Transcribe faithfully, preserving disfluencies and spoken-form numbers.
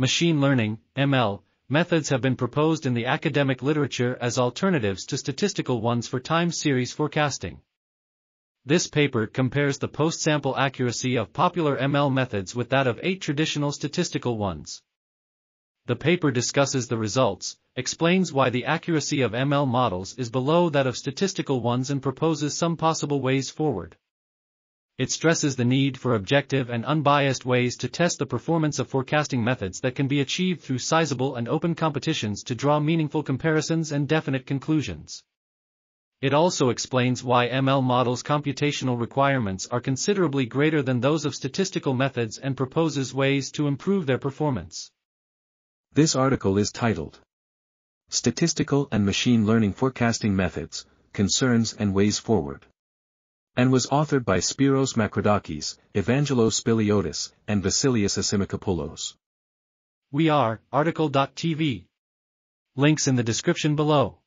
machine learning, M L, methods have been proposed in the academic literature as alternatives to statistical ones for time series forecasting. This paper compares the post-sample accuracy of popular M L methods with that of eight traditional statistical ones. The paper discusses the results, explains why the accuracy of M L models is below that of statistical ones and proposes some possible ways forward. It stresses the need for objective and unbiased ways to test the performance of forecasting methods that can be achieved through sizable and open competitions to draw meaningful comparisons and definite conclusions. It also explains why M L models' computational requirements are considerably greater than those of statistical methods and proposes ways to improve their performance. This article is titled "Statistical and Machine Learning Forecasting Methods, Concerns and Ways Forward," and was authored by Spiros Makridakis, Evangelos Spiliotis, and Vassilios Assimakopoulos. We are R T C L dot T V. Links in the description below.